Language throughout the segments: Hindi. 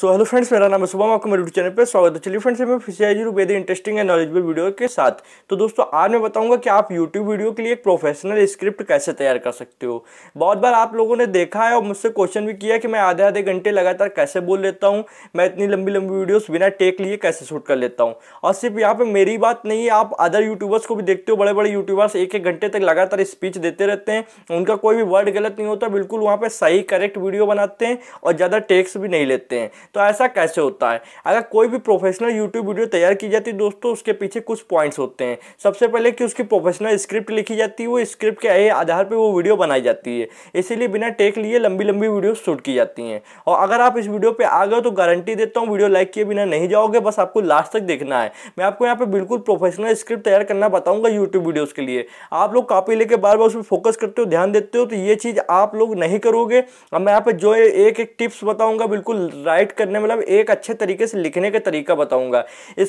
सो हेलो फ्रेंड्स, मेरा नाम है शुभम, आपको मेरे यूट्यूब चैनल पे स्वागत है। चलिए फ्रेंड्स, मैं फिर रुपये इंटरेस्टिंग एंड नॉलेजेबल वीडियो के साथ। तो दोस्तों, आज मैं बताऊंगा कि आप यूट्यूब वीडियो के लिए एक प्रोफेशनल स्क्रिप्ट कैसे तैयार कर सकते हो। बहुत बार आप लोगों ने देखा है और मुझसे क्वेश्चन भी किया कि मैं आधे घंटे लगातार कैसे बोल लेता हूँ, मैं इतनी लंबी वीडियोज़ बिना टेक लिए कैसे शूट कर लेता हूँ। और सिर्फ यहाँ पर मेरी बात नहीं है, आप अदर यूट्यूबर्स को भी देखते हो, बड़े बड़े यूट्यूबर्स एक घंटे तक लगातार स्पीच देते रहते हैं, उनका कोई भी वर्ड गलत नहीं होता, बिल्कुल वहाँ पर सही करेक्ट वीडियो बनाते हैं और ज़्यादा टेक्स भी नहीं लेते हैं। तो ऐसा कैसे होता है? अगर कोई भी प्रोफेशनल यूट्यूब वीडियो तैयार की जाती है दोस्तों, उसके पीछे कुछ पॉइंट्स होते हैं। सबसे पहले कि उसकी प्रोफेशनल स्क्रिप्ट लिखी जाती है, वो स्क्रिप्ट के आधार पे वो वीडियो बनाई जाती है, इसीलिए बिना टेक लिए लंबी वीडियो शूट की जाती हैं। और अगर आप इस वीडियो पे आ गए तो गारंटी देता हूँ वीडियो लाइक किए बिना नहीं जाओगे, बस आपको लास्ट तक देखना है। मैं आपको यहाँ पे बिल्कुल प्रोफेशनल स्क्रिप्ट तैयार करना बताऊँगा यूट्यूब वीडियोज़ के लिए। आप लोग कॉपी लेके बार बार उस पर फोकस करते हो, ध्यान देते हो, तो ये चीज़ आप लोग नहीं करोगे। और मैं यहाँ पर जो एक टिप्स बताऊँगा, बिल्कुल राइट करने मतलब एक अच्छे तरीके से लिखने का तरीका बताऊंगा।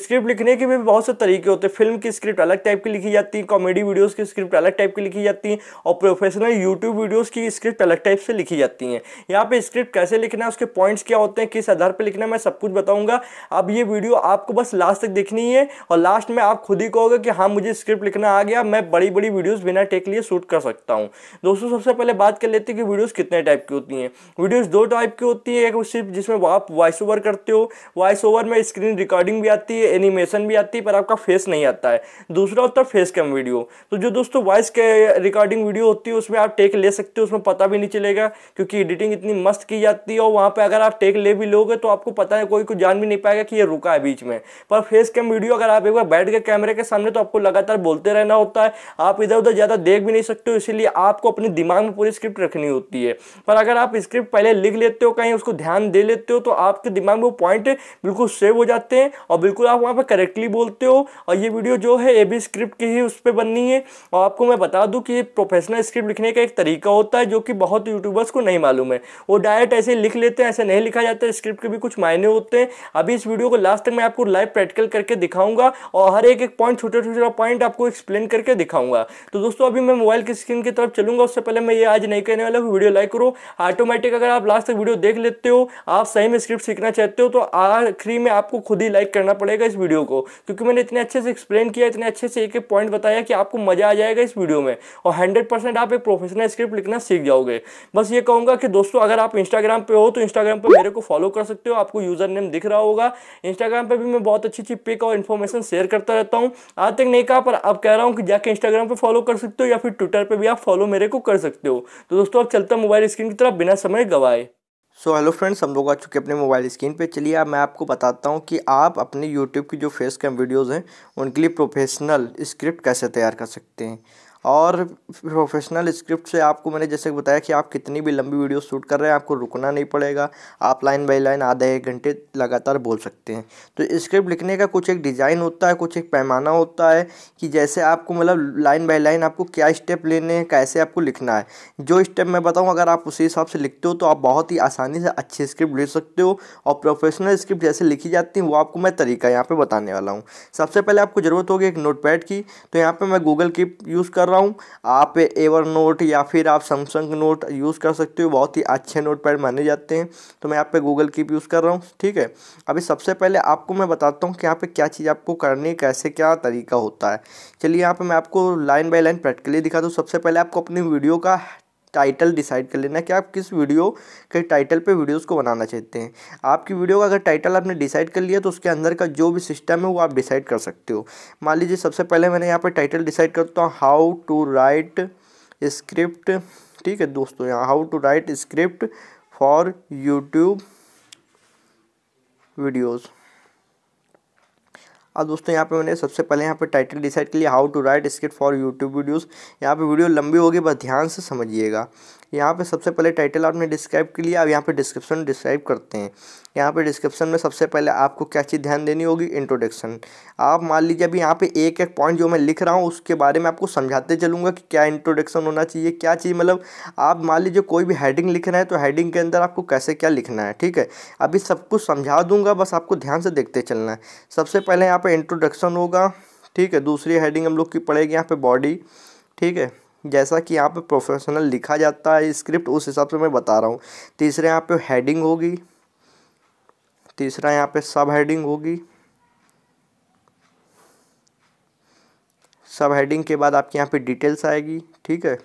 स्क्रिप्ट लिखने के भी बहुत से तरीके होते हैं। फिल्म की स्क्रिप्ट अलग टाइप की लिखी जाती है, कॉमेडी वीडियोस की स्क्रिप्ट अलग टाइप की लिखी जाती है, और प्रोफेशनल यूट्यूब वीडियोस की स्क्रिप्ट अलग टाइप से लिखी जाती हैं। यहाँ पे स्क्रिप्ट कैसे लिखना है, उसके पॉइंट्स क्या होते हैं, किस आधार पर लिखना, मैं सब कुछ बताऊंगा। अब ये वीडियो आपको बस लास्ट तक देखनी है और लास्ट में आप खुद ही कहोगे कि हाँ, मुझे स्क्रिप्ट लिखना आ गया, मैं बड़ी वीडियोज बिना टेक लिए शूट कर सकता हूँ। दोस्तों, सबसे पहले बात कर लेते हैं कि वीडियोज कितने टाइप की होती हैं। वीडियोज दो टाइप की होती है, एक सिर्फ जिसमें आप वॉइस ओवर करते हो, वॉइस ओवर में स्क्रीन रिकॉर्डिंग भी आती है, एनिमेशन भी आती है, पर आपका फेस नहीं आता है। दूसरा होता है फेस कैम वीडियो। तो जो दोस्तों वॉइस के रिकॉर्डिंग वीडियो होती है, उसमें आप टेक ले सकते हो, उसमें पता भी नहीं चलेगा क्योंकि एडिटिंग इतनी मस्त की जाती है, और वहाँ पर अगर आप टेक ले भी लोगे तो आपको पता है, कोई कुछ जान भी नहीं पाएगा कि ये रुका है बीच में। पर फेस कैम वीडियो अगर आप एक बार बैठ गए कैमरे के सामने तो आपको लगातार बोलते रहना होता है, आप इधर उधर ज़्यादा देख भी नहीं सकते हो, इसीलिए आपको अपने दिमाग में पूरी स्क्रिप्ट रखनी होती है। पर अगर आप स्क्रिप्ट पहले लिख लेते हो, कहीं उसको ध्यान दे लेते हो, तो आपके दिमाग में वो पॉइंट बिल्कुल सेव हो जाते हैं और बिल्कुल आप वहाँ पर करेक्टली बोलते हो। और ये वीडियो जो है ये भी स्क्रिप्ट की ही उस पर बननी है। और आपको मैं बता दूं कि प्रोफेशनल स्क्रिप्ट लिखने का एक तरीका होता है जो कि बहुत यूट्यूबर्स को नहीं मालूम है, वो डायरेक्ट ऐसे लिख लेते हैं, ऐसे नहीं लिखा जाता। स्क्रिप्ट के भी कुछ मायने होते हैं। अभी इस वीडियो को लास्ट तक मैं आपको लाइव प्रैक्टिकल करके दिखाऊंगा और हर एक पॉइंट, छोटा छोटा पॉइंट आपको एक्सप्लेन करके दिखाऊंगा। तो दोस्तों, अभी मैं मोबाइल की स्क्रीन की तरफ चलूंगा, उससे पहले मैं ये आज नहीं कहने वाला हूँ वीडियो लाइक करो। ऑटोमेटिक अगर आप लास्ट तक वीडियो देख लेते हो, आप सही स्क्रिप्ट सीखना चाहते हो, तो आखिरी में आपको खुद ही लाइक करना पड़ेगा इस वीडियो को, क्योंकि मैंने इतने अच्छे से एक्सप्लेन किया, इतने अच्छे से एक एक पॉइंट बताया कि आपको मजा आ जाएगा इस वीडियो में और 100% आप एक प्रोफेशनल स्क्रिप्ट लिखना सीख जाओगे। बस ये कहूँगा कि दोस्तों, अगर आप इंस्टाग्राम पे हो तो इंस्टाग्राम पे मेरे को फॉलो कर सकते हो, आपको यूजर नेम दिख रहा होगा। इंस्टाग्राम पर भी मैं बहुत अच्छी पिक और इन्फॉर्मेशन शेयर करता रहता हूँ। आज तक नहीं कहा, पर अब कह रहा हूँ कि जाके इंस्टाग्राम पर फॉलो कर सकते हो या फिर ट्विटर पर भी आप फॉलो मेरे को कर सकते हो। तो दोस्तों, अब चलता मोबाइल स्क्रीन की तरफ बिना समय गवाए। सो हेलो फ्रेंड्स, हम लोग आ चुके अपने मोबाइल स्क्रीन पे। चलिए अब मैं आपको बताता हूँ कि आप अपने यूट्यूब की जो फेस कैम वीडियोज़ हैं उनके लिए प्रोफेशनल स्क्रिप्ट कैसे तैयार कर सकते हैं। और प्रोफेशनल स्क्रिप्ट से आपको मैंने जैसे बताया कि आप कितनी भी लंबी वीडियो शूट कर रहे हैं, आपको रुकना नहीं पड़ेगा, आप लाइन बाय लाइन आधे एक घंटे लगातार बोल सकते हैं। तो स्क्रिप्ट लिखने का कुछ एक डिज़ाइन होता है, कुछ एक पैमाना होता है कि जैसे आपको मतलब लाइन बाय लाइन आपको क्या स्टेप लेने हैं, कैसे आपको लिखना है। जो स्टेप मैं बताऊँ अगर आप उसी हिसाब से लिखते हो तो आप बहुत ही आसानी से अच्छी स्क्रिप्ट लिख सकते हो। और प्रोफेशनल स्क्रिप्ट जैसे लिखी जाती है वो आपको मैं तरीका यहाँ पर बताने वाला हूँ। सबसे पहले आपको ज़रूरत होगी एक नोटपैड की। तो यहाँ पर मैं गूगल कीप यूज़ कर रहा हूँ, आप एवरनोट या फिर आप सैमसंग नोट यूज़ कर सकते हो, बहुत ही अच्छे नोटपैड माने जाते हैं। तो मैं यहाँ पे गूगल कीप यूज़ कर रहा हूँ। ठीक है, अभी सबसे पहले आपको मैं बताता हूँ कि यहाँ पे क्या चीज़ आपको करनी है, कैसे क्या तरीका होता है। चलिए यहाँ पे मैं आपको लाइन बाय लाइन प्रैक्टिकली दिखा दूँ। सबसे पहले आपको अपनी वीडियो का टाइटल डिसाइड कर लेना है कि आप किस वीडियो के टाइटल पे वीडियोस को बनाना चाहते हैं। आपकी वीडियो का अगर टाइटल आपने डिसाइड कर लिया तो उसके अंदर का जो भी सिस्टम है वो आप डिसाइड कर सकते हो। मान लीजिए सबसे पहले मैंने यहाँ पे टाइटल डिसाइड करता हूँ, हाउ टू राइट स्क्रिप्ट। ठीक है दोस्तों, यहाँ how to write script for YouTube videos. अब दोस्तों यहाँ पे मैंने सबसे पहले यहाँ पे टाइटल डिसाइड के लिए how to write script for YouTube videos. यहाँ पे वीडियो लंबी होगी, बस ध्यान से समझिएगा। यहाँ पे सबसे पहले टाइटल आपने डिस्क्राइब के लिए, अब यहाँ पे डिस्क्रिप्शन डिस्क्राइब करते हैं। यहाँ पे डिस्क्रिप्शन में सबसे पहले आपको क्या चीज़ ध्यान देनी होगी, इंट्रोडक्शन। आप मान लीजिए अभी यहाँ पे एक एक पॉइंट जो मैं लिख रहा हूँ उसके बारे में आपको समझाते चलूँगा कि क्या इंट्रोडक्शन होना चाहिए, क्या चीज़ मतलब आप मान लीजिए कोई भी हेडिंग लिख रहे हैं तो हेडिंग के अंदर आपको कैसे क्या लिखना है। ठीक है, अभी सब कुछ समझा दूँगा, बस आपको ध्यान से देखते चलना है। सबसे पहले यहाँ पर इंट्रोडक्शन होगा। ठीक है, दूसरी हेडिंग हम लोग की पड़ेगी यहाँ पर बॉडी। ठीक है, जैसा कि यहाँ पे प्रोफेशनल लिखा जाता है स्क्रिप्ट उस हिसाब से मैं बता रहा हूँ। तीसरे यहाँ पे हेडिंग होगी। तीसरा यहाँ पे सब हेडिंग होगी। सब हेडिंग के बाद आपके यहाँ पे डिटेल्स आएगी, ठीक है।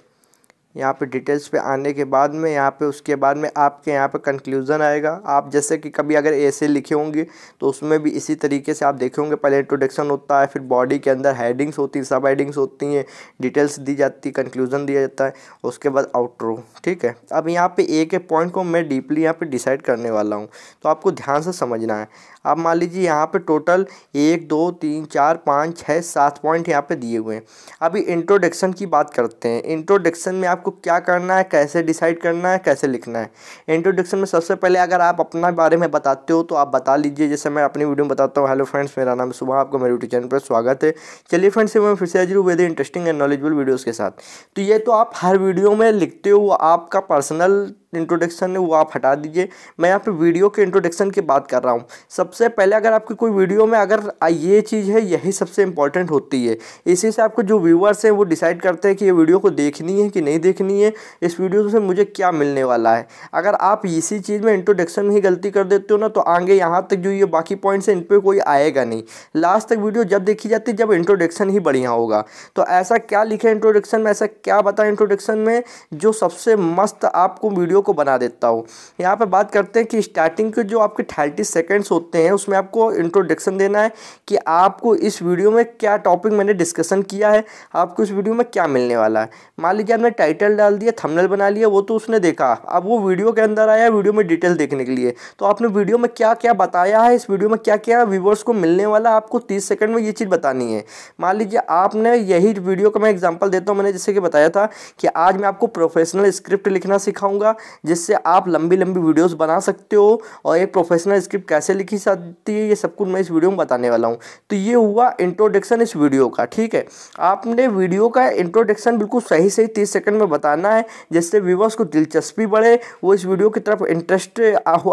यहाँ पे डिटेल्स पे आने के बाद में यहाँ पे उसके बाद में आपके यहाँ पे कंक्लूज़न आएगा। आप जैसे कि कभी अगर ऐसे लिखे होंगे तो उसमें भी इसी तरीके से आप देखे होंगे, पहले इंट्रोडक्शन होता है, फिर बॉडी के अंदर हेडिंग्स होती है, सब हेडिंग्स होती हैं, डिटेल्स दी जाती, कंक्लूज़न दिया जाता है, उसके बाद आउटरो, ठीक है। अब यहाँ पर एक एक पॉइंट को मैं डीपली यहाँ पर डिसाइड करने वाला हूँ, तो आपको ध्यान से समझना है। आप मान लीजिए यहाँ पर टोटल 1 2 3 4 5 6 7 पॉइंट यहाँ पर दिए हुए हैं। अभी इंट्रोडक्शन की बात करते हैं। इंट्रोडक्शन में आपको क्या करना है, कैसे डिसाइड करना है, कैसे लिखना है। इंट्रोडक्शन में सबसे पहले अगर आप अपना बारे में बताते हो तो आप बता लीजिए, जैसे मैं अपनी वीडियो में बताता हूँ, हेलो फ्रेंड्स मेरा नाम सुबह, आपको मेरे यूट्यूब चैनल पर स्वागत है। चलिए फ्रेंड्स मैं फिर से हाजिर हूँ very interesting and knowledgeable videos के साथ। तो ये तो आप हर वीडियो में लिखते हो, आपका पर्सनल इंट्रोडक्शन है वो आप हटा दीजिए। मैं यहाँ पे वीडियो के इंट्रोडक्शन की बात कर रहा हूँ। सबसे पहले अगर आपकी कोई वीडियो में अगर ये चीज़ है, यही सबसे इंपॉर्टेंट होती है। इसी से आपको जो व्यूअर्स हैं वो डिसाइड करते हैं कि ये वीडियो को देखनी है कि नहीं देखनी है, इस वीडियो से मुझे क्या मिलने वाला है। अगर आप इसी चीज़ में इंट्रोडक्शन में ही गलती कर देते हो ना, तो आगे यहाँ तक जो ये बाकी पॉइंट्स हैं इन पर कोई आएगा नहीं। लास्ट तक वीडियो जब देखी जाती है जब इंट्रोडक्शन ही बढ़िया होगा। तो ऐसा क्या लिखे इंट्रोडक्शन में, ऐसा क्या बताएं इंट्रोडक्शन में जो सबसे मस्त आपको वीडियो को बना देता हूँ। यहाँ पे बात करते हैं कि स्टार्टिंग के जो आपके 30 सेकंड्स होते हैं उसमें आपको इंट्रोडक्शन देना है कि आपको इस वीडियो में क्या टॉपिक मैंने डिस्कशन किया है, आपको इस वीडियो में क्या मिलने वाला है। मान लीजिए आपने टाइटल डाल दिया, थंबनेल बना लिया, वो तो उसने देखा, अब वो वीडियो के अंदर आया वीडियो में डिटेल देखने के लिए, तो आपने वीडियो में क्या क्या बताया है, इस वीडियो में क्या क्या व्यूअर्स को मिलने वाला, आपको 30 सेकेंड में ये चीज़ बतानी है। मान लीजिए आपने यही वीडियो का मैं एग्जाम्पल देता हूँ, मैंने जैसे कि बताया था कि आज मैं आपको प्रोफेशनल स्क्रिप्ट लिखना सिखाऊंगा जिससे आप लंबी लंबी वीडियोस बना सकते हो, और एक प्रोफेशनल स्क्रिप्ट कैसे लिखी जाती है ये सब कुछ मैं इस वीडियो में बताने वाला हूँ। तो ये हुआ इंट्रोडक्शन इस वीडियो का, ठीक है। आपने वीडियो का इंट्रोडक्शन बिल्कुल सही सही 30 सेकंड में बताना है जिससे व्यूअर्स को दिलचस्पी बढ़े, वो इस वीडियो की तरफ इंटरेस्ट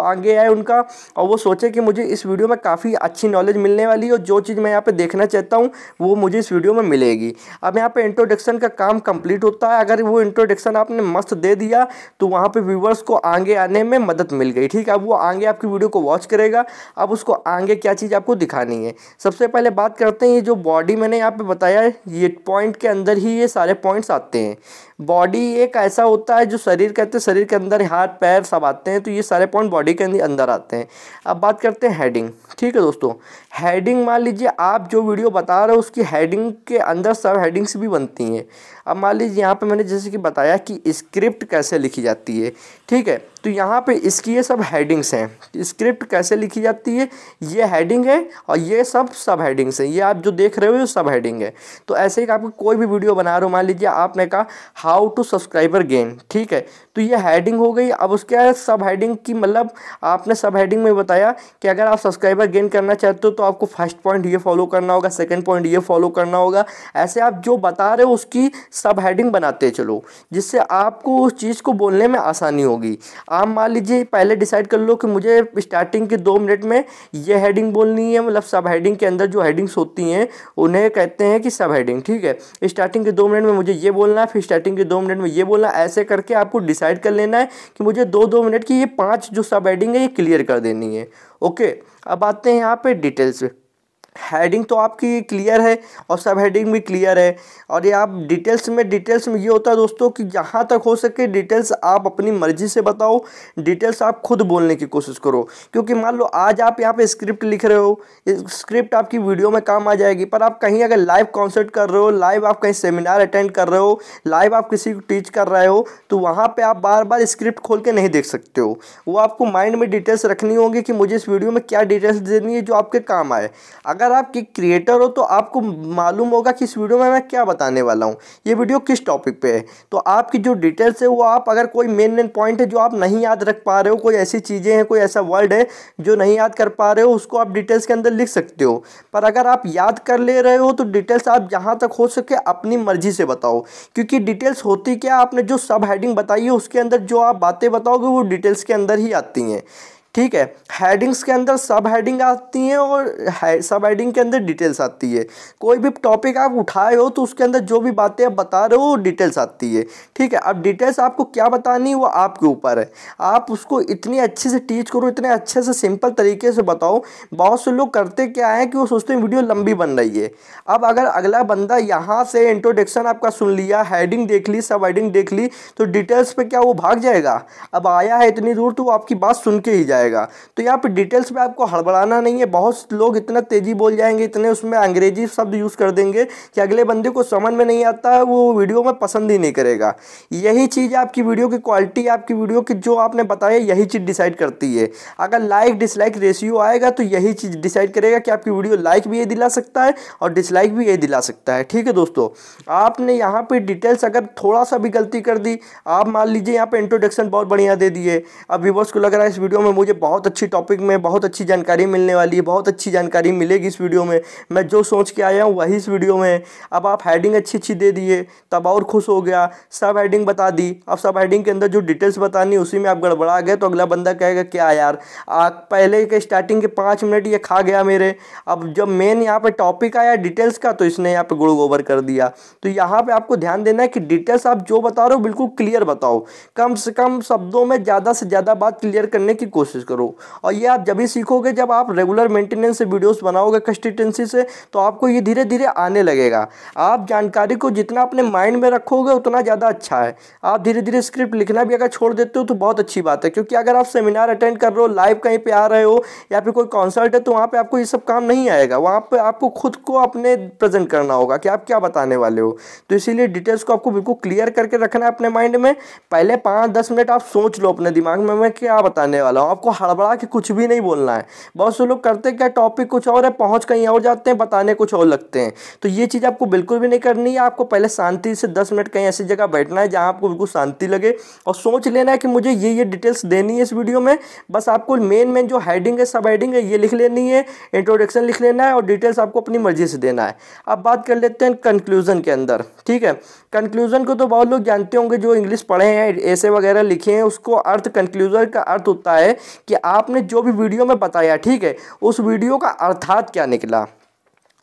आगे आए उनका, और वो सोचे कि मुझे इस वीडियो में काफ़ी अच्छी नॉलेज मिलने वाली है और जो चीज़ मैं यहाँ पर देखना चाहता हूँ वो मुझे इस वीडियो में मिलेगी। अब यहाँ पर इंट्रोडक्शन का काम कंप्लीट होता है। अगर वो इंट्रोडक्शन आपने मस्त दे दिया तो वहाँ पर व्यूअर्स को आगे आने में मदद मिल गई, ठीक है। अब वो आगे आपकी वीडियो को वॉच करेगा, अब उसको आगे क्या चीज़ आपको दिखानी है। सबसे पहले बात करते हैं, ये जो बॉडी मैंने यहाँ पे बताया है ये पॉइंट के अंदर ही ये सारे पॉइंट्स आते हैं। बॉडी एक ऐसा होता है जो शरीर कहते हैं, शरीर के अंदर हाथ पैर सब आते हैं, तो ये सारे पॉइंट बॉडी के अंदर आते हैं। अब बात करते हैं हेडिंग, ठीक है दोस्तों। हेडिंग मान लीजिए आप जो वीडियो बता रहे हो उसकी हेडिंग के अंदर सब हेडिंग्स भी बनती हैं। अब मान लीजिए यहाँ पे मैंने जैसे कि बताया कि स्क्रिप्ट कैसे लिखी जाती है, ठीक है, तो यहाँ पे इसकी ये सब हेडिंग्स हैं। स्क्रिप्ट कैसे लिखी जाती है ये हेडिंग है, और ये सब हेडिंग्स हैं, ये आप जो देख रहे हो ये सब हेडिंग है। तो ऐसे ही आपको कोई भी वीडियो बना रहे हो, मान लीजिए आपने कहा हाउ टू सब्सक्राइबर गेन, ठीक है, तो ये हेडिंग हो गई। अब उसके सब हेडिंग की मतलब आपने सब हेडिंग में बताया कि अगर आप सब्सक्राइबर गेन करना चाहते हो तो आपको फर्स्ट पॉइंट ये फॉलो करना होगा, सेकेंड पॉइंट ये फॉलो करना होगा, ऐसे आप जो बता रहे हो उसकी सब हेडिंग बनाते चलो जिससे आपको उस चीज़ को बोलने में आसानी होगी। आप मान लीजिए पहले डिसाइड कर लो कि मुझे स्टार्टिंग के 2 मिनट में ये हेडिंग बोलनी है, मतलब सब हेडिंग के अंदर जो हेडिंग्स होती हैं उन्हें कहते हैं कि सब हेडिंग, ठीक है। स्टार्टिंग के 2 मिनट में मुझे ये बोलना है, फिर स्टार्टिंग के 2 मिनट में ये बोलना, ऐसे करके आपको डिसाइड कर लेना है कि मुझे 2-2 मिनट की ये 5 जो सब हेडिंग है ये क्लियर कर देनी है, ओके। अब आते हैं यहाँ पर डिटेल्स। हेडिंग तो आपकी क्लियर है और सब हेडिंग भी क्लियर है, और ये आप डिटेल्स में ये होता है दोस्तों कि जहाँ तक हो सके डिटेल्स आप अपनी मर्ज़ी से बताओ, डिटेल्स आप खुद बोलने की कोशिश करो। क्योंकि मान लो आज आप यहाँ पे स्क्रिप्ट लिख रहे हो, स्क्रिप्ट आपकी वीडियो में काम आ जाएगी, पर आप कहीं अगर लाइव कॉन्सर्ट कर रहे हो, लाइव आप कहीं सेमिनार अटेंड कर रहे हो, लाइव आप किसी को टीच कर रहे हो, तो वहाँ पर आप बार बार स्क्रिप्ट खोल के नहीं देख सकते हो। वो आपको माइंड में डिटेल्स रखनी होगी कि मुझे इस वीडियो में क्या डिटेल्स देनी है जो आपके काम आए। अगर आप क्रिएटर हो तो आपको मालूम होगा कि इस वीडियो में मैं क्या बताने वाला हूँ, ये वीडियो किस टॉपिक पे है, तो आपकी जो डिटेल्स है वो आप, अगर कोई मेन पॉइंट है जो आप नहीं याद रख पा रहे हो, कोई ऐसी चीज़ें हैं, कोई ऐसा वर्ड है जो नहीं याद कर पा रहे हो, उसको आप डिटेल्स के अंदर लिख सकते हो। पर अगर आप याद कर ले रहे हो तो डिटेल्स आप जहाँ तक हो सके अपनी मर्जी से बताओ, क्योंकि डिटेल्स होती क्या, आपने जो सब हेडिंग बताई है उसके अंदर जो आप बातें बताओगे वो डिटेल्स के अंदर ही आती हैं। ठीक है। हेडिंग्स के अंदर सब हेडिंग आती हैं और सब हेडिंग के अंदर डिटेल्स आती है। कोई भी टॉपिक आप उठाए हो तो उसके अंदर जो भी बातें आप बता रहे हो डिटेल्स आती है, ठीक है। अब डिटेल्स आपको क्या बतानी वो आपके ऊपर है, आप उसको इतनी अच्छे से टीच करो, इतने अच्छे से सिंपल तरीके से बताओ। बहुत से लोग करते क्या है कि वो सोचते हैं वीडियो लंबी बन रही है। अब अगर अगला बंदा यहाँ से इंट्रोडक्शन आपका सुन लिया, हेडिंग देख ली, सब हेडिंग देख ली, तो डिटेल्स पर क्या वो भाग जाएगा? अब आया है इतनी दूर तो वो आपकी बात सुन के ही जाएगा। तो यहाँ पे डिटेल्स में आपको हड़बड़ाना नहीं है। बहुत लोग इतना तेजी बोल जाएंगे, इतने उसमें अंग्रेजी शब्द यूज कर देंगे कि अगले बंदे को समझ में नहीं आता है, वो वीडियो में पसंद ही नहीं करेगा। यही चीज़ आपकी वीडियो की क्वालिटी, आपकी वीडियो की जो आपने बताया, यही चीज़ डिसाइड करती है। अगर लाइक डिसलाइक रेशियो आएगा तो यही चीज़ डिसाइड करेगा कि आपकी वीडियो लाइक भी ये दिला सकता है और डिसलाइक भी ये दिला सकता है, ठीक है दोस्तों। आपने यहाँ पर डिटेल्स अगर थोड़ा सा भी गलती कर दी, आप मान लीजिए यहाँ पर इंट्रोडक्शन बहुत बढ़िया दे दिए, अब व्यूअर्स को लग रहा है इस वीडियो में मुझे बहुत अच्छी टॉपिक में बहुत अच्छी जानकारी मिलने वाली है, बहुत अच्छी जानकारी मिलेगी इस वीडियो में, मैं जो सोच के आया हूँ वही इस वीडियो में है। अब आप हेडिंग अच्छी अच्छी दे दिए तब और खुश हो गया, सब हेडिंग बता दी। अब सब हेडिंग के अंदर जो डिटेल्स बतानी उसी में आप गड़बड़ा गए तो अगला बंदा कहेगा क्या यार आप पहले के स्टार्टिंग के 5 मिनट ये खा गया मेरे। अब जब मेन यहाँ पर टॉपिक आया डिटेल्स का तो इसने यहाँ पर गुड़ गोबर कर दिया। तो यहाँ पर आपको ध्यान देना है कि डिटेल्स आप जो बता रहे हो बिल्कुल क्लियर बताओ, कम से कम शब्दों में ज़्यादा से ज़्यादा बात क्लियर करने की कोशिश करो। और ये आप जब भी सीखोगे जब आप रेगुलर मेंटेनेंस से वीडियोस बनाओगे कंसिस्टेंसी से, तो आपको ये धीरे धीरे आने लगेगा। आप जानकारी को जितना अपने माइंड में रखोगे उतना ज़्यादा अच्छा है। आप धीरे धीरे स्क्रिप्ट लिखना भी अगर छोड़ देते हो तो बहुत अच्छी बात है, क्योंकि अगर आप सेमिनार अटेंड कर रहे हो, लाइव कहीं पर आ रहे हो या फिर कोई कॉन्सर्ट है, तो वहाँ पर आपको ये सब काम नहीं आएगा। वहाँ पर आपको खुद को अपने प्रेजेंट करना होगा कि आप क्या बताने वाले हो। तो इसीलिए डिटेल्स को आपको बिल्कुल क्लियर करके रखना है अपने माइंड में। पहले 5-10 मिनट आप सोच लो अपने दिमाग में मैं क्या बताने वाला हूँ, आपको हड़बड़ा के कुछ भी नहीं बोलना है। बहुत से लोग करते क्या, टॉपिक कुछ और है, पहुंच कहीं और जाते हैं, बताने कुछ और लगते हैं। तो ये चीज़ आपको बिल्कुल भी नहीं करनी है। आपको पहले शांति से 10 मिनट कहीं ऐसी जगह बैठना है जहां आपको बिल्कुल शांति लगे और सोच लेना है कि मुझे ये डिटेल्स देनी है इस वीडियो में। बस आपको मेन जो हेडिंग है, सब हेडिंग है, ये लिख लेनी है, इंट्रोडक्शन लिख लेना है और डिटेल्स आपको अपनी मर्जी से देना है। अब बात कर लेते हैं कंक्लूजन के अंदर, ठीक है। कंक्लूजन को तो बहुत लोग जानते होंगे, जो इंग्लिश पढ़े हैं, ऐसे वगैरह लिखे हैं, उसको अर्थ, कंक्लूजन का अर्थ होता है कि आपने जो भी वीडियो में बताया, ठीक है, उस वीडियो का अर्थात क्या निकला।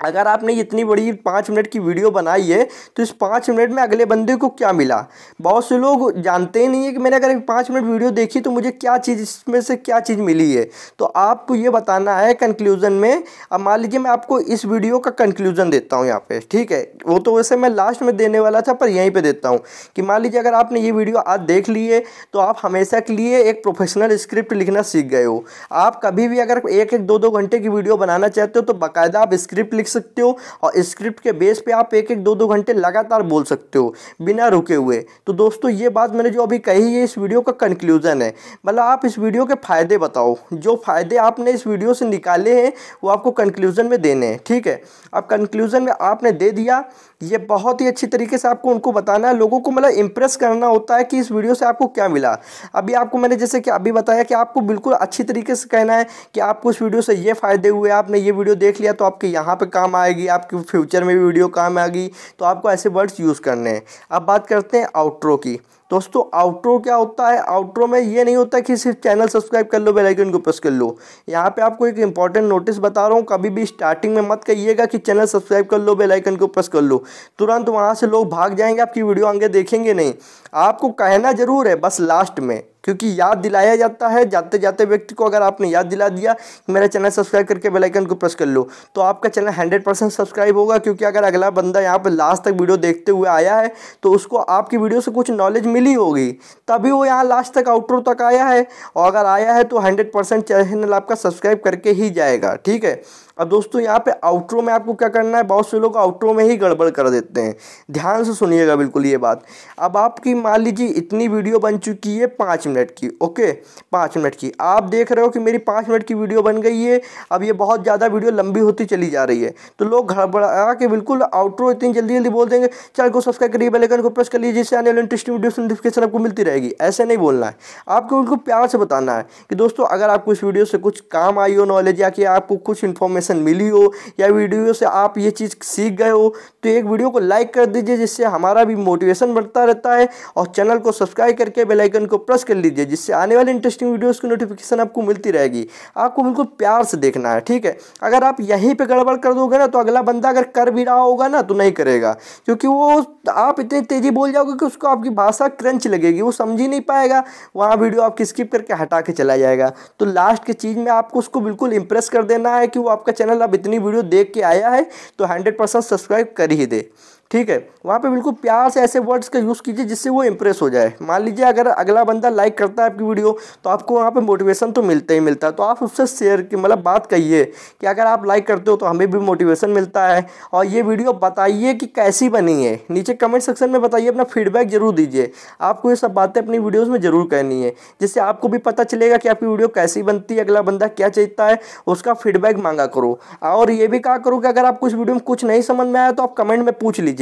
अगर आपने इतनी बड़ी 5 मिनट की वीडियो बनाई है तो इस 5 मिनट में अगले बंदे को क्या मिला। बहुत से लोग जानते ही नहीं है कि मैंने अगर 5 मिनट वीडियो देखी तो मुझे क्या चीज़, इसमें से क्या चीज़ मिली है। तो आपको ये बताना है कंक्लूजन में। अब मान लीजिए मैं आपको इस वीडियो का कंक्लूजन देता हूँ यहाँ पे, ठीक है। वो तो वैसे मैं लास्ट में देने वाला था पर यहीं पर देता हूँ कि मान लीजिए अगर आपने ये वीडियो आज देख ली है तो आप हमेशा के लिए एक प्रोफेशनल स्क्रिप्ट लिखना सीख गए हो। आप कभी भी अगर 1-2 घंटे की वीडियो बनाना चाहते हो तो बाकायदा आप स्क्रिप्ट सकते हो और स्क्रिप्ट के बेस पे आप 1-2 घंटे लगातार बोल सकते हो बिना रुके हुए। तो दोस्तों ये बात मैंने जो अभी कही है इस वीडियो का कंक्लूजन है। मतलब आप इस वीडियो के फायदे बताओ, जो फायदे आपने इस वीडियो से निकाले हैं वो आपको कंक्लूजन में देने हैं, ठीक है। अब कंक्लूजन में आपने दे दिया, ये बहुत ही अच्छी तरीके से आपको उनको बताना है, लोगों को मतलब इंप्रेस करना होता है कि इस वीडियो से आपको क्या मिला। अभी आपको मैंने जैसे कि अभी बताया कि आपको बिल्कुल अच्छी तरीके से कहना है कि आपको इस वीडियो से ये फायदे हुए, आपने ये वीडियो देख लिया तो आपके यहाँ पर काम आएगी, आपके फ्यूचर में भी वीडियो काम आएगी। तो आपको ऐसे वर्ड्स यूज़ करने हैं। अब बात करते हैं आउट्रो की। दोस्तों आउट्रो क्या होता है? आउट्रो में ये नहीं होता कि सिर्फ चैनल सब्सक्राइब कर लो, बेल आइकन को प्रेस कर लो। यहाँ पे आपको एक इंपॉर्टेंट नोटिस बता रहा हूँ, कभी भी स्टार्टिंग में मत कहिएगा कि चैनल सब्सक्राइब कर लो, बेल आइकन को प्रेस कर लो, तुरंत वहाँ से लोग भाग जाएंगे, आपकी वीडियो आगे देखेंगे नहीं। आपको कहना ज़रूर है बस लास्ट में, क्योंकि याद दिलाया जाता है जाते जाते व्यक्ति को। अगर आपने याद दिला दिया कि मेरा चैनल सब्सक्राइब करके बेल आइकन को प्रेस कर लो, तो आपका चैनल 100% सब्सक्राइब होगा। क्योंकि अगर अगला बंदा यहाँ पर लास्ट तक वीडियो देखते हुए आया है तो उसको आपकी वीडियो से कुछ नॉलेज मिली होगी, तभी वो यहाँ लास्ट तक आउटरो तक आया है। और अगर आया है तो 100% चैनल आपका सब्सक्राइब करके ही जाएगा, ठीक है। अब दोस्तों यहाँ पे आउट्रो में आपको क्या करना है, बहुत से लोग आउट्रो में ही गड़बड़ कर देते हैं, ध्यान से सुनिएगा बिल्कुल ये बात। अब आपकी मान लीजिए इतनी वीडियो बन चुकी है 5 मिनट की, ओके 5 मिनट की, आप देख रहे हो कि मेरी 5 मिनट की वीडियो बन गई है। अब ये बहुत ज़्यादा वीडियो लंबी होती चली जा रही है, तो लोग गड़बड़ा के बिल्कुल आउट्रो इतनी जल्दी जल्दी बोल देंगे, चैनल को सब्सक्राइब करिए, बेल आइकन को प्रेस कर लीजिए, जिससे आने वाली इंटरेस्टिंग वीडियो नोटिफिकेशन आपको मिलती रहेगी। ऐसे नहीं बोलना है, आपको बिल्कुल प्यार से बताना है कि दोस्तों अगर आपको इस वीडियो से कुछ काम आई हो नॉलेज, या कि आपको कुछ इन्फॉर्मेशन इन्फॉर्मेशन मिली हो या वीडियो से आप ये चीज़ सीख गए हो तो एक वीडियो को लाइक कर दीजिए, जिससे हमारा भी मोटिवेशन बढ़ता रहता है। और चैनल को सब्सक्राइब करके बेल आइकन को प्रेस कर लीजिए, जिससे आने वाली इंटरेस्टिंग वीडियोस की नोटिफिकेशन आपको मिलती रहेगी। आपको बिल्कुल प्यार से देखना है, ठीक है। अगर आप यहीं पे गड़बड़ कर दोगे ना तो अगला बंदा अगर कर भी रहा होगा ना तो नहीं करेगा, क्योंकि वो आप इतनी तेज़ी बोल जाओगे कि उसको आपकी भाषा क्रंच लगेगी, वो समझ ही नहीं पाएगा, वहाँ वीडियो आपकी स्किप करके हटा के चला जाएगा। तो लास्ट की चीज़ में आपको उसको बिल्कुल इंप्रेस कर देना है कि वो आपका चैनल अब इतनी वीडियो देख के आया है तो 100% सब्सक्राइब कर ही दे, ठीक है। वहाँ पे बिल्कुल प्यार से ऐसे वर्ड्स का यूज़ कीजिए जिससे वो इम्प्रेस हो जाए। मान लीजिए अगर अगला बंदा लाइक करता है आपकी वीडियो तो आपको वहाँ पे मोटिवेशन तो मिलता ही मिलता है। तो आप उससे शेयर की मतलब बात कहिए कि अगर आप लाइक करते हो तो हमें भी मोटिवेशन मिलता है। और ये वीडियो बताइए कि कैसी बनी है, नीचे कमेंट सेक्शन में बताइए, अपना फीडबैक जरूर दीजिए। आपको ये सब बातें अपनी वीडियोज़ में ज़रूर कहनी है, जिससे आपको भी पता चलेगा कि आपकी वीडियो कैसी बनती है, अगला बंदा क्या चाहता है, उसका फीडबैक मांगा करो। और ये भी कहा करो कि अगर आपको इस वीडियो में कुछ नहीं समझ में आया तो आप कमेंट में पूछ लीजिए।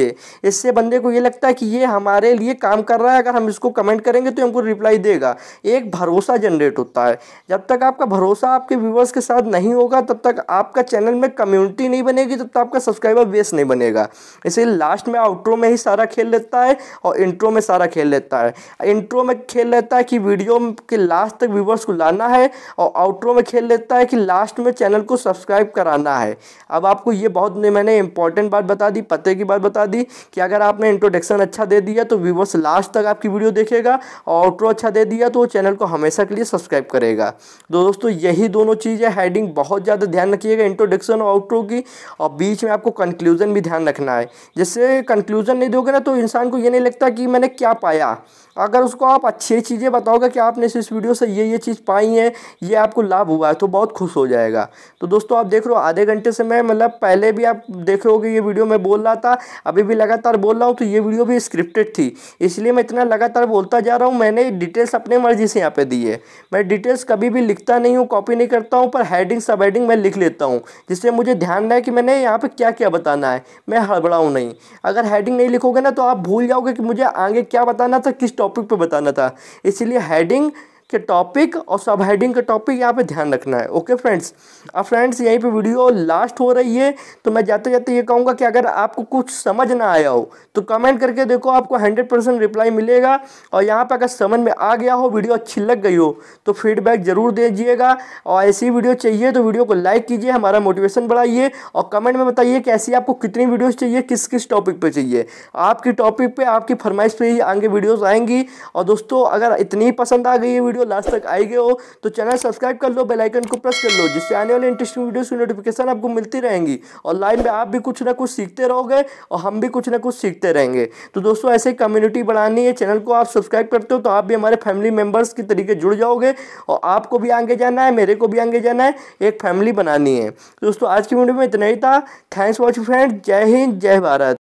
इससे बंदे को ये लगता है कि ये हमारे लिए काम कर रहा है, अगर हम इसको कमेंट करेंगे तो हमको रिप्लाई देगा। एक भरोसा जनरेट होता है। जब तक आपका भरोसा आपके व्यूअर्स के साथ नहीं होगा तब तक आपका चैनल में कम्युनिटी नहीं बनेगी, तब तक आपका सब्सक्राइबर बेस नहीं बनेगा। इसलिए लास्ट में आउट्रो में ही सारा खेल रहता है और इंट्रो में सारा खेल रहता है। इंट्रो में खेल रहता है कि वीडियो के लास्ट तक व्यूअर्स को लाना है, और आउट्रो में खेल रहता है कि लास्ट में चैनल को सब्सक्राइब कराना है। अब आपको ये बहुत मैंने इंपॉर्टेंट बात बता दी, पते की बात बता दी कि अगर आपने इंट्रोडक्शन अच्छा दे दिया तो व्यूअर्स लास्ट तक आपकी वीडियो देखेगा, और आउटरो अच्छा दे दिया तो वो चैनल को हमेशा के लिए सब्सक्राइब करेगा। तो दोस्तों यही दोनों चीज़ें, हेडिंग बहुत ज़्यादा ध्यान रखिएगा इंट्रोडक्शन और आउटरो की, और बीच में आपको कंक्लूजन भी ध्यान रखना है। जिससे कंक्लूजन नहीं दोगे ना तो इंसान को ये नहीं लगता कि मैंने क्या पाया। अगर उसको आप अच्छी चीज़ें बताओगे कि आपने इस वीडियो से ये चीज़ पाई है, ये आपको लाभ हुआ है, तो बहुत खुश हो जाएगा। तो दोस्तों आप देख रहे हो आधे घंटे से मैं मतलब पहले भी आप देखे होगे ये वीडियो मैं बोल रहा था, अभी भी लगातार बोल रहा हूँ। तो ये वीडियो भी स्क्रिप्टेड थी, इसलिए मैं इतना लगातार बोलता जा रहा हूँ। मैंने डिटेल्स अपने मर्जी से यहाँ पे दी है। मैं डिटेल्स कभी भी लिखता नहीं हूँ, कॉपी नहीं करता हूँ, पर हेडिंग सब हेडिंग मैं लिख लेता हूँ, जिससे मुझे ध्यान रहे कि मैंने यहाँ पे क्या क्या बताना है, मैं हड़बड़ाऊँ नहीं। अगर हेडिंग नहीं लिखोगे ना तो आप भूल जाओगे कि मुझे आगे क्या बताना था, किस टॉपिक पर बताना था। इसलिए हेडिंग के टॉपिक और सब हेडिंग के टॉपिक यहाँ पे ध्यान रखना है। ओके फ्रेंड्स, अब फ्रेंड्स यहीं पे वीडियो लास्ट हो रही है, तो मैं जाते जाते ये कहूँगा कि अगर आपको कुछ समझ ना आया हो तो कमेंट करके देखो, आपको 100% रिप्लाई मिलेगा। और यहाँ पे अगर समझ में आ गया हो, वीडियो अच्छी लग गई हो तो फीडबैक ज़रूर दीजिएगा। और ऐसी वीडियो चाहिए तो वीडियो को लाइक कीजिए, हमारा मोटिवेशन बढ़ाइए, और कमेंट में बताइए कि ऐसी आपको कितनी वीडियोज़ चाहिए, किस किस टॉपिक पर चाहिए। आपकी टॉपिक पर, आपकी फरमाइश पर ही आगे वीडियोज़ आएँगी। और दोस्तों अगर इतनी पसंद आ गई है वीडियो लास्ट तक आए गए हो तो चैनल सब्सक्राइब कर लो, बेल आइकन को प्रेस कर लो, जिससे आने वाले इंटरेस्टिंग वीडियोस की नोटिफिकेशन आपको मिलती रहेंगी। और लाइव में आप भी कुछ ना कुछ सीखते रहोगे और हम भी कुछ ना कुछ सीखते रहेंगे। तो दोस्तों ऐसे कम्युनिटी बढ़ानी है। चैनल को आप सब्सक्राइब करते हो तो आप भी हमारे फैमिली मेम्बर्स के तरीके जुड़ जाओगे, और आपको भी आगे जाना है, मेरे को भी आगे जाना है, एक फैमिली बनानी है। तो दोस्तों आज की वीडियो में इतना ही था। Thanks for watching friend. जय हिंद, जय भारत।